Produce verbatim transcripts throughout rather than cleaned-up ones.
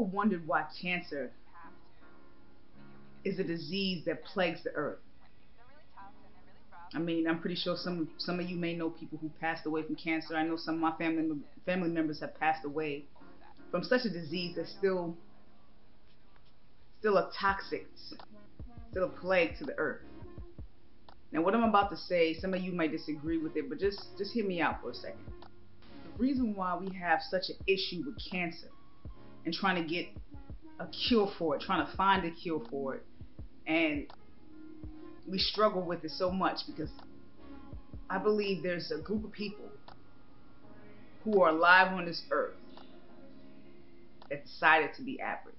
people wondered why cancer is a disease that plagues the earth. I mean, I'm pretty sure some some of you may know people who passed away from cancer. I know some of my family family members have passed away from such a disease that's still still a toxic, still a plague to the earth. Now, what I'm about to say, some of you might disagree with it, but just just hear me out for a second. The reason why we have such an issue with cancer and trying to get a cure for it, trying to find a cure for it, and we struggle with it so much, because I believe there's a group of people who are alive on this earth that decided to be average.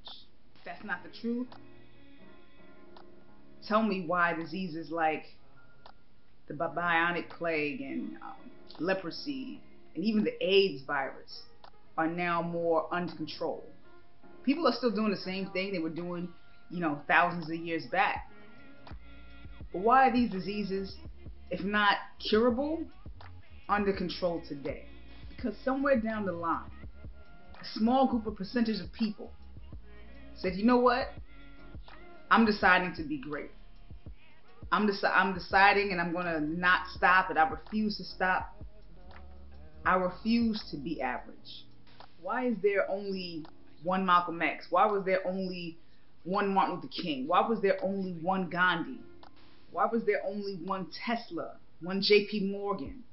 If that's not the truth, tell me why diseases like the bubonic plague and um, leprosy and even the AIDS virus are now more under control. People are still doing the same thing they were doing, you know, thousands of years back. But why are these diseases, if not curable, under control today? Because somewhere down the line, a small group of percentage of people said, you know what? I'm deciding to be great. I'm, deci I'm deciding, and I'm going to not stop, and I refuse to stop. I refuse to be average. Why is there only one Malcolm X? Why was there only one Martin Luther King? Why was there only one Gandhi? Why was there only one Tesla, one J P Morgan,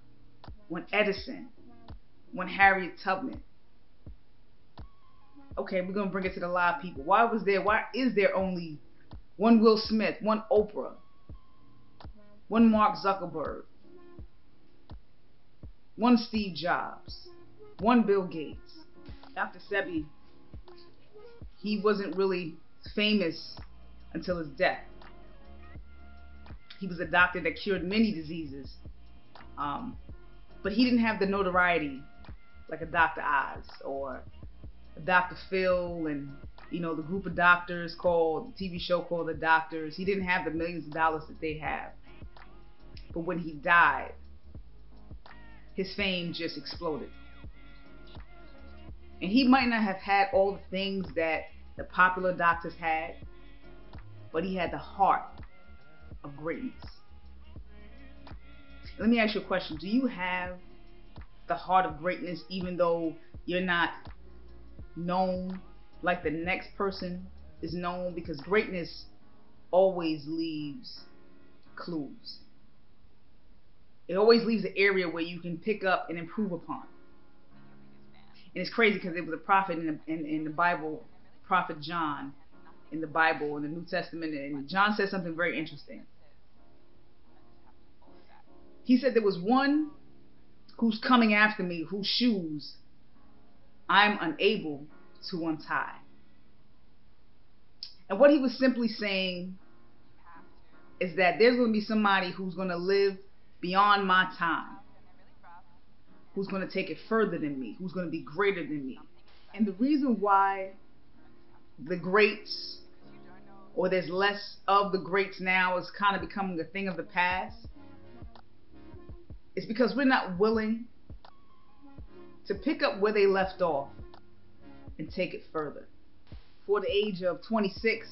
one Edison, one Harriet Tubman? Okay, we're going to bring it to the live people. Why was there, why is there only one Will Smith, one Oprah, one Mark Zuckerberg, one Steve Jobs, one Bill Gates? Doctor Sebi, he wasn't really famous until his death. He was a doctor that cured many diseases, um, but he didn't have the notoriety like a Doctor Oz or a Doctor Phil, and you know, the group of doctors called, the T V show called The Doctors. He didn't have the millions of dollars that they have. But when he died, his fame just exploded. And he might not have had all the things that the popular doctors had, but he had the heart of greatness. Let me ask you a question. Do you have the heart of greatness even though you're not known like the next person is known? Because greatness always leaves clues. It always leaves an area where you can pick up and improve upon. And it's crazy because it was a prophet in the, in, in the Bible, Prophet John, in the Bible, in the New Testament, and John said something very interesting. He said, there was one who's coming after me whose shoes I'm unable to untie. And what he was simply saying is that there's going to be somebody who's going to live beyond my time, who's going to take it further than me, who's going to be greater than me. And the reason why the greats, or there's less of the greats now, is kind of becoming a thing of the past, it's because we're not willing to pick up where they left off and take it further. Before the age of twenty-six,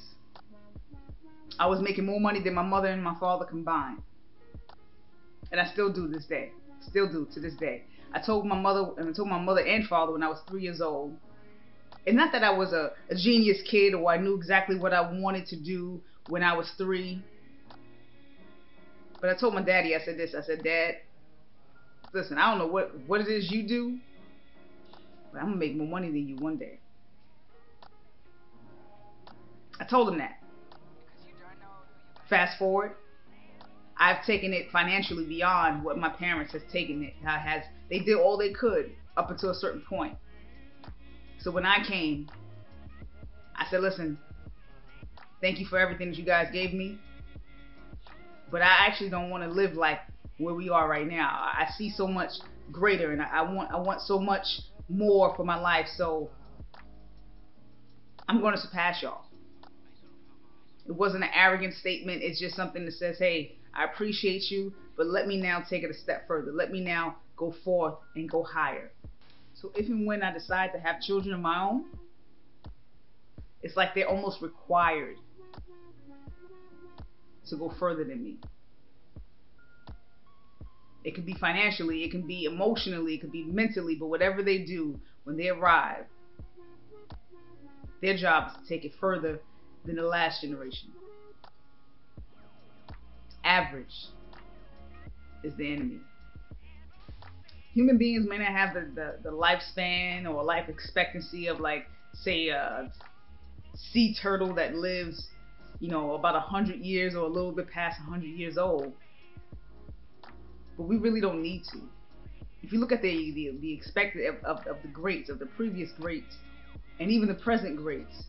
I was making more money than my mother and my father combined. And I still do this day, still do to this day. I told my mother, and I told my mother and father when I was three years old. And not that I was a, a genius kid or I knew exactly what I wanted to do when I was three. But I told my daddy, I said this, I said, Dad, listen, I don't know what, what it is you do, but I'm going to make more money than you one day. I told him that. Fast forward, I've taken it financially beyond what my parents have taken it. Has, they did all they could up until a certain point. So when I came, I said, listen, thank you for everything that you guys gave me, but I actually don't want to live like where we are right now. I see so much greater, and I want I want so much more for my life, so I'm going to surpass y'all. It wasn't an arrogant statement. It's just something that says, hey, I appreciate you, but let me now take it a step further. Let me now go forth and go higher. So if and when I decide to have children of my own, It's like they're almost required to go further than me. It can be financially, it can be emotionally, it can be mentally, but whatever they do, when they arrive, their job is to take it further than the last generation. Average is the enemy. Human beings may not have the, the, the lifespan or life expectancy of, like, say, a sea turtle that lives, you know, about a hundred years or a little bit past a hundred years old. But we really don't need to. If you look at the the, the expected of, of, of the greats, of the previous greats, and even the present greats,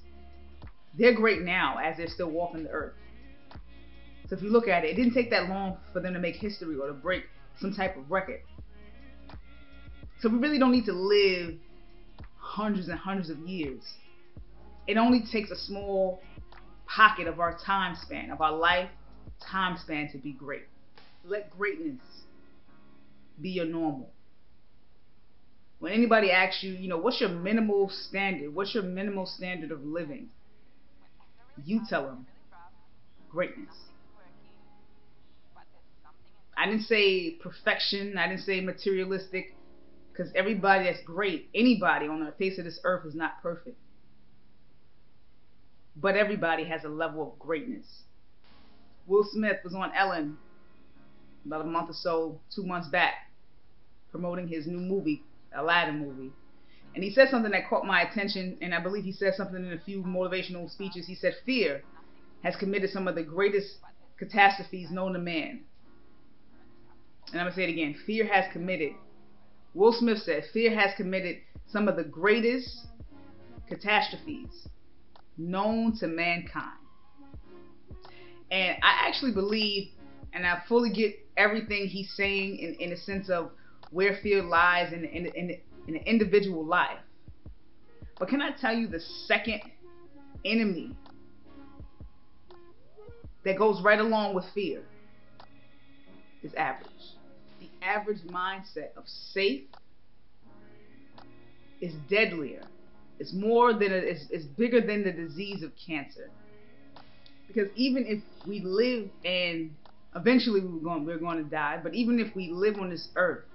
they're great now as they're still walking the earth. So if you look at it, it didn't take that long for them to make history or to break some type of record. So we really don't need to live hundreds and hundreds of years. It only takes a small pocket of our time span, of our life time span, to be great. Let greatness be your normal. When anybody asks you, you know, what's your minimal standard? What's your minimal standard of living? You tell them greatness. I didn't say perfection. I didn't say materialistic, because everybody that's great, anybody on the face of this earth, is not perfect. But everybody has a level of greatness. Will Smith was on Ellen about a month or so, two months back, promoting his new movie, Aladdin movie. And he said something that caught my attention, and I believe he said something in a few motivational speeches. He said, fear has committed some of the greatest catastrophes known to man. And I'm going to say it again. Fear has committed, Will Smith said, fear has committed some of the greatest catastrophes known to mankind. And I actually believe, and I fully get everything he's saying in, in a sense of where fear lies in, in, in, in an individual life. But can I tell you the second enemy that goes right along with fear is average. The average mindset of safe is deadlier. It's more than a, it's, it's bigger than the disease of cancer. Because even if we live, and eventually we're going we're going to die, but even if we live on this earth,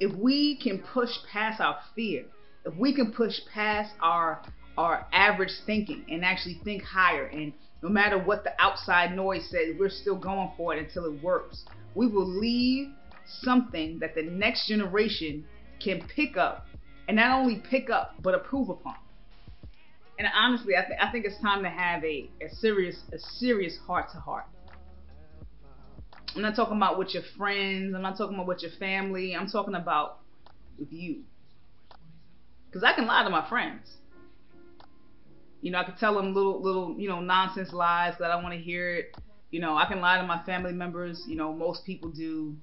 if we can push past our fear, if we can push past our our average thinking and actually think higher, and no matter what the outside noise says, we're still going for it until it works. We will leave something that the next generation can pick up, and not only pick up, but improve upon. And honestly, I, th I think it's time to have a, a serious a serious heart-to-heart. I'm not talking about with your friends. I'm not talking about with your family. I'm talking about with you. Because I can lie to my friends. You know, I can tell them little, little, you know, nonsense lies that I don't want to hear it. You know, I can lie to my family members. You know, most people do.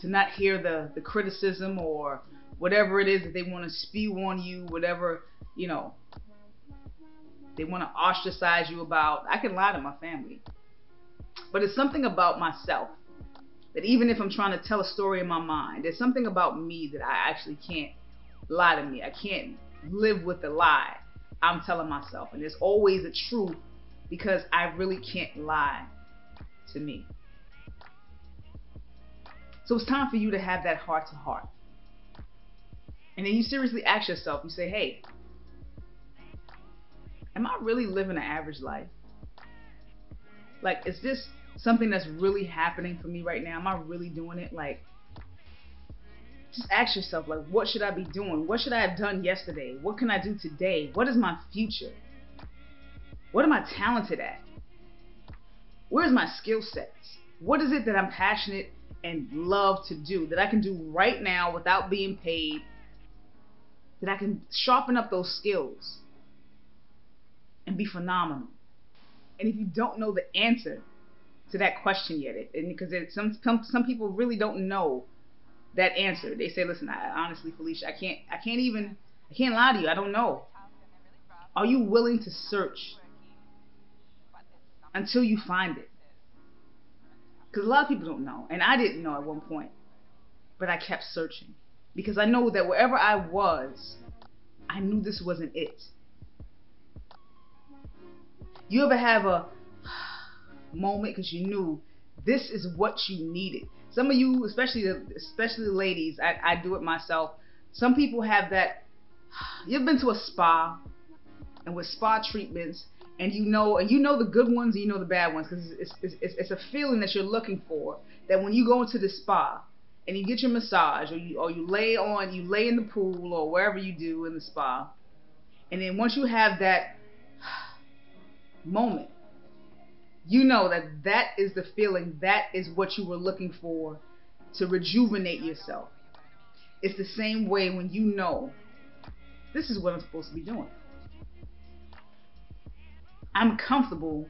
To not hear the, the criticism or whatever it is that they want to spew on you, whatever, you know, they want to ostracize you about. I can lie to my family. But it's something about myself that even if I'm trying to tell a story in my mind, there's something about me that I actually can't lie to me. I can't live with the lie I'm telling myself. And there's always a truth, because I really can't lie to me. So it's time for you to have that heart to heart. And then you seriously ask yourself, you say, hey, am I really living an average life? Like, is this something that's really happening for me right now? Am I really doing it? Like, just ask yourself, like, what should I be doing? What should I have done yesterday? What can I do today? What is my future? What am I talented at? Where's my skill sets? What is it that I'm passionate and love to do that I can do right now without being paid, that I can sharpen up those skills and be phenomenal? And if you don't know the answer to that question yet, and because some, some some people really don't know that answer, they say, "Listen, I, honestly, Felicia, I can't, I can't even, I can't lie to you. I don't know." Are you willing to search until you find it? Because a lot of people don't know, and I didn't know at one point, but I kept searching because I know that wherever I was, I knew this wasn't it. You ever have a moment because you knew this is what you needed? Some of you, especially the, especially the ladies, I, I do it myself. Some people have that. You've been to a spa, and with spa treatments, and you know, and you know the good ones, and you know the bad ones, because it's, it's, it's, it's a feeling that you're looking for. That when you go into the spa and you get your massage, or you, or you lay on, you lay in the pool or wherever you do in the spa, and then once you have that moment, you know that that is the feeling, that is what you were looking for to rejuvenate yourself. It's the same way when you know, this is what I'm supposed to be doing. I'm comfortable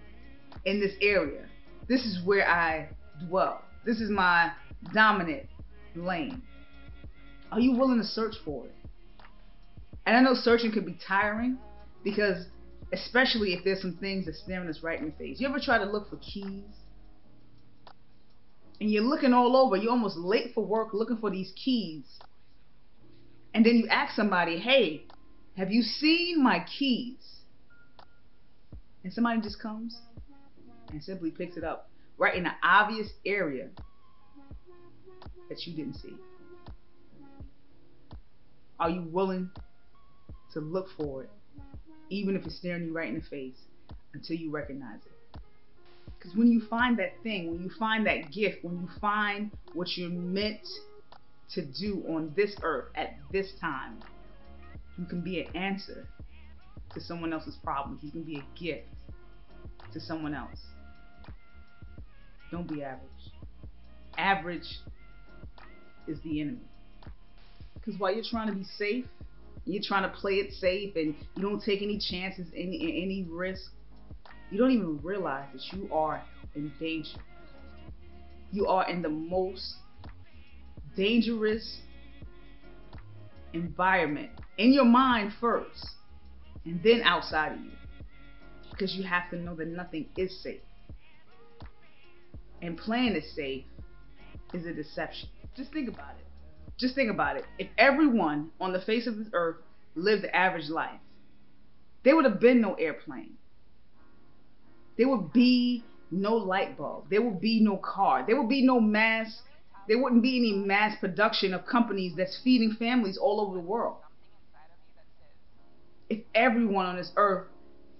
in this area. This is where I dwell. This is my dominant lane. Are you willing to search for it? And I know searching could be tiring, because especially if there's some things that's staring us right in the face. You ever try to look for keys? And you're looking all over. You're almost late for work looking for these keys. And then you ask somebody, hey, have you seen my keys? And somebody just comes and simply picks it up right in an obvious area that you didn't see. Are you willing to look for it, even if it's staring you right in the face, until you recognize it? Because when you find that thing, when you find that gift, when you find what you're meant to do on this earth at this time, you can be an answer to someone else's problems. You can be a gift to someone else. Don't be average. Average is the enemy. Because while you're trying to be safe, you're trying to play it safe, and you don't take any chances, any, any risk, you don't even realize that you are in danger. You are in the most dangerous environment, in your mind first, and then outside of you, because you have to know that nothing is safe, and playing it safe is a deception. Just think about it. Just think about it. If everyone on the face of this earth lived the average life, there would have been no airplane. There would be no light bulb. There would be no car. There would be no mass. There wouldn't be any mass production of companies that's feeding families all over the world. If everyone on this earth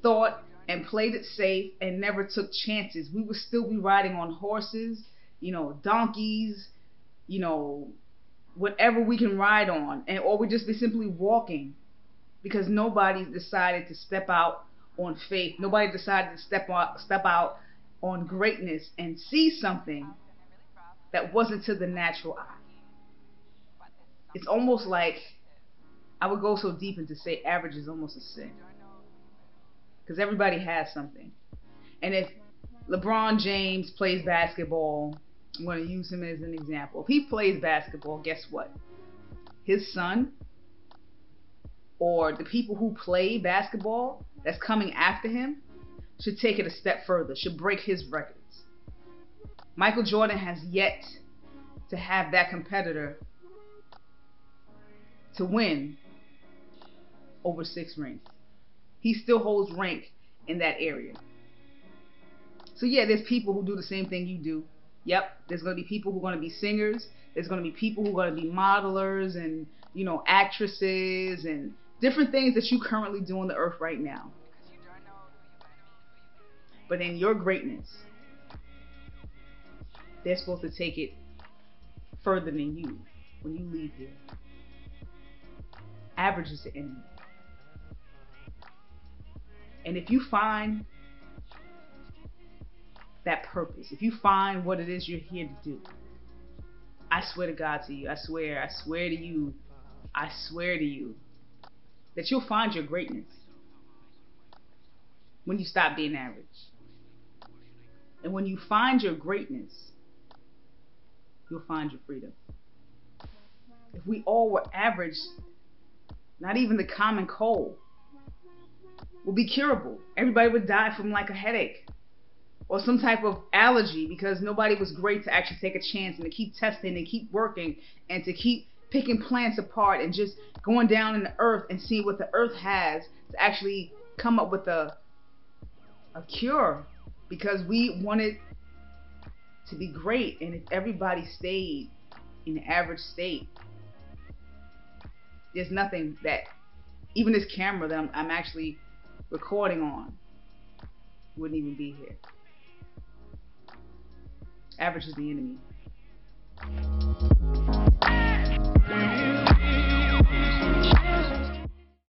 thought and played it safe and never took chances, we would still be riding on horses, you know, donkeys, you know, whatever we can ride on, and or we just be simply walking, because nobody's decided to step out on faith. Nobody decided to step out, step out on greatness and see something that wasn't to the natural eye. It's almost like, I would go so deep into say average is almost a sin, because everybody has something. And if LeBron James plays basketball, I'm going to use him as an example. If he plays basketball, guess what? His son, or the people who play basketball that's coming after him, should take it a step further, should break his records. Michael Jordan has yet to have that competitor to win over six rings. He still holds rank in that area. So yeah, there's people who do the same thing you do. Yep, there's going to be people who are going to be singers. There's going to be people who are going to be modelers and, you know, actresses and different things that you currently do on the earth right now. But in your greatness, they're supposed to take it further than you when you leave here. Average is the enemy. And if you find that purpose, if you find what it is you're here to do, I swear to God to you, I swear, I swear to you, I swear to you, that you'll find your greatness when you stop being average. And when you find your greatness, you'll find your freedom. If we all were average, not even the common cold would be curable. Everybody would die from like a headache or some type of allergy, because nobody was great to actually take a chance and to keep testing and keep working and to keep picking plants apart and just going down in the earth and seeing what the earth has to actually come up with a a cure because we wanted to be great, and if everybody stayed in the average state, there's nothing that, even this camera that I'm, I'm actually recording on, wouldn't even be here. Average is the enemy.